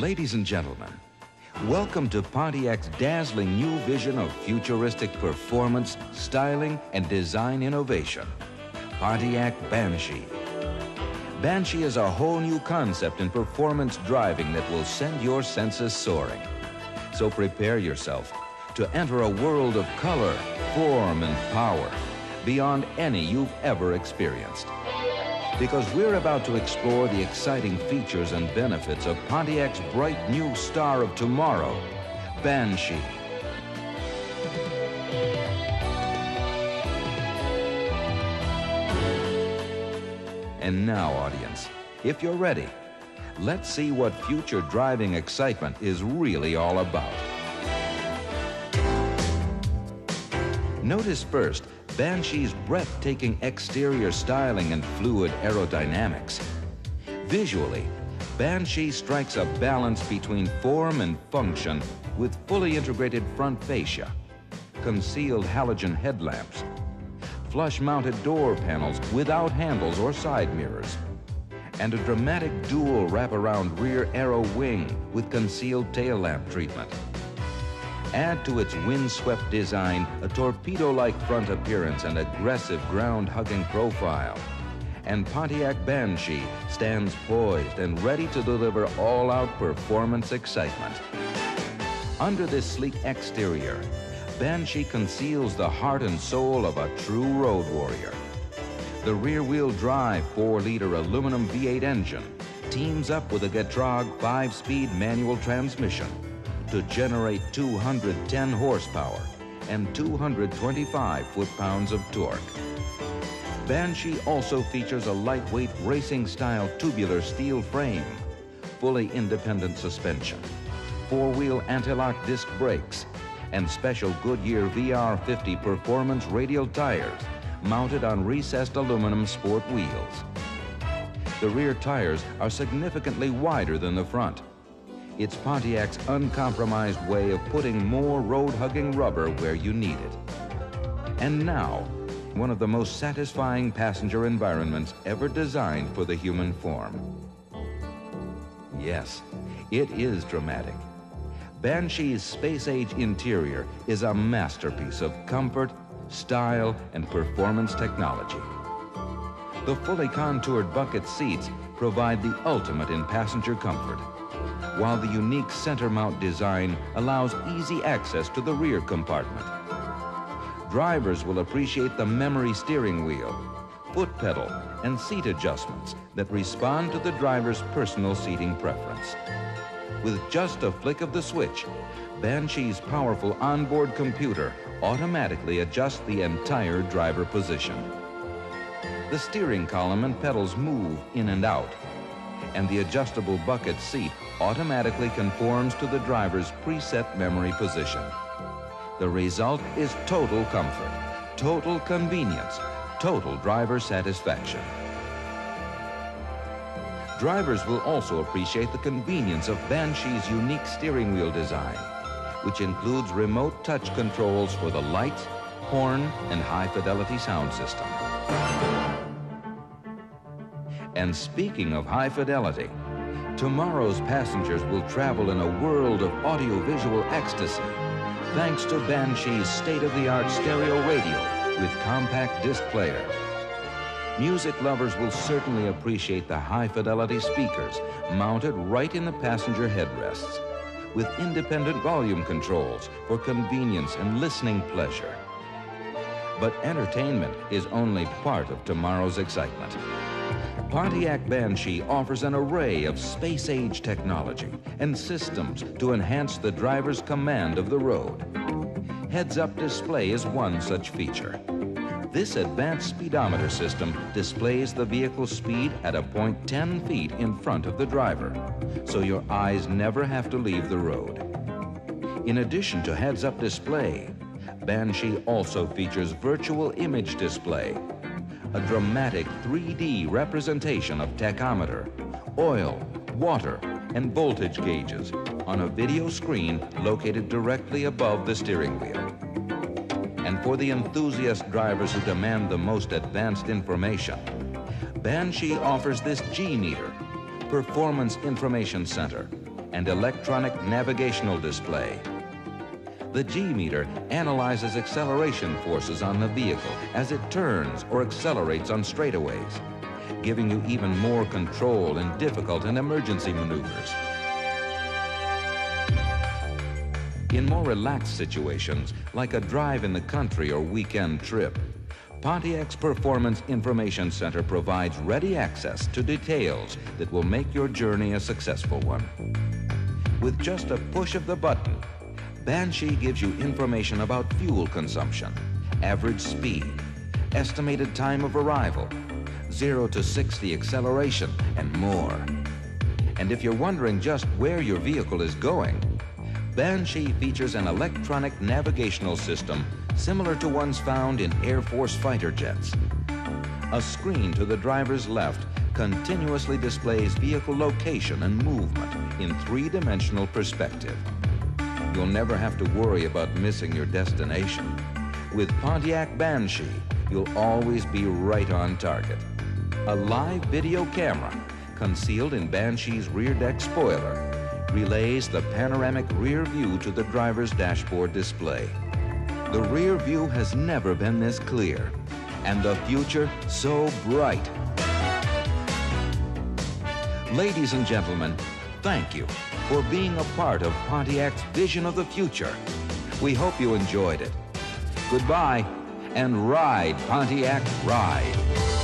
Ladies and gentlemen, welcome to Pontiac's dazzling new vision of futuristic performance, styling, and design innovation, Pontiac Banshee. Banshee is a whole new concept in performance driving that will send your senses soaring. So prepare yourself to enter a world of color, form, and power beyond any you've ever experienced. Because we're about to explore the exciting features and benefits of Pontiac's bright new star of tomorrow, Banshee. And now, audience, if you're ready, let's see what future driving excitement is really all about. Notice first, Banshee's breathtaking exterior styling and fluid aerodynamics. Visually, Banshee strikes a balance between form and function with fully integrated front fascia, concealed halogen headlamps, flush-mounted door panels without handles or side mirrors, and a dramatic dual wraparound rear aero wing with concealed tail lamp treatment. Add to its windswept design a torpedo-like front appearance and aggressive ground-hugging profile, and Pontiac Banshee stands poised and ready to deliver all-out performance excitement. Under this sleek exterior, Banshee conceals the heart and soul of a true road warrior. The rear-wheel drive 4-liter aluminum V8 engine teams up with a Getrag 5-speed manual transmission to generate 210 horsepower and 225 foot-pounds of torque. Banshee also features a lightweight racing-style tubular steel frame, fully independent suspension, four-wheel anti-lock disc brakes, and special Goodyear VR50 performance radial tires mounted on recessed aluminum sport wheels. The rear tires are significantly wider than the front. It's Pontiac's uncompromised way of putting more road-hugging rubber where you need it. And now, one of the most satisfying passenger environments ever designed for the human form. Yes, it is dramatic. Banshee's space-age interior is a masterpiece of comfort, style, and performance technology. The fully contoured bucket seats provide the ultimate in passenger comfort, while the unique center mount design allows easy access to the rear compartment. Drivers will appreciate the memory steering wheel, foot pedal, and seat adjustments that respond to the driver's personal seating preference. With just a flick of the switch, Banshee's powerful onboard computer automatically adjusts the entire driver position. The steering column and pedals move in and out, and the adjustable bucket seat automatically conforms to the driver's preset memory position. The result is total comfort, total convenience, total driver satisfaction. Drivers will also appreciate the convenience of Banshee's unique steering wheel design, which includes remote touch controls for the lights, horn, and high-fidelity sound system. And speaking of high fidelity, tomorrow's passengers will travel in a world of audiovisual ecstasy thanks to Banshee's state-of-the-art stereo radio with compact disc player. Music lovers will certainly appreciate the high-fidelity speakers mounted right in the passenger headrests with independent volume controls for convenience and listening pleasure. But entertainment is only part of tomorrow's excitement. Pontiac Banshee offers an array of space-age technology and systems to enhance the driver's command of the road. Heads-up display is one such feature. This advanced speedometer system displays the vehicle's speed at a point 10 feet in front of the driver, so your eyes never have to leave the road. In addition to heads-up display, Banshee also features virtual image display, a dramatic 3D representation of tachometer, oil, water, and voltage gauges on a video screen located directly above the steering wheel. And for the enthusiast drivers who demand the most advanced information, Banshee offers this G-meter, Performance Information Center, and electronic navigational display. The G-meter analyzes acceleration forces on the vehicle as it turns or accelerates on straightaways, giving you even more control in difficult and emergency maneuvers. In more relaxed situations, like a drive in the country or weekend trip, Pontiac's Performance Information Center provides ready access to details that will make your journey a successful one. With just a push of the button, Banshee gives you information about fuel consumption, average speed, estimated time of arrival, 0 to 60 acceleration, and more. And if you're wondering just where your vehicle is going, Banshee features an electronic navigational system similar to ones found in Air Force fighter jets. A screen to the driver's left continuously displays vehicle location and movement in three-dimensional perspective. You'll never have to worry about missing your destination. With Pontiac Banshee, you'll always be right on target. A live video camera concealed in Banshee's rear deck spoiler relays the panoramic rear view to the driver's dashboard display. The rear view has never been this clear, and the future so bright. Ladies and gentlemen, thank you for being a part of Pontiac's vision of the future. We hope you enjoyed it. Goodbye, and ride, Pontiac, ride.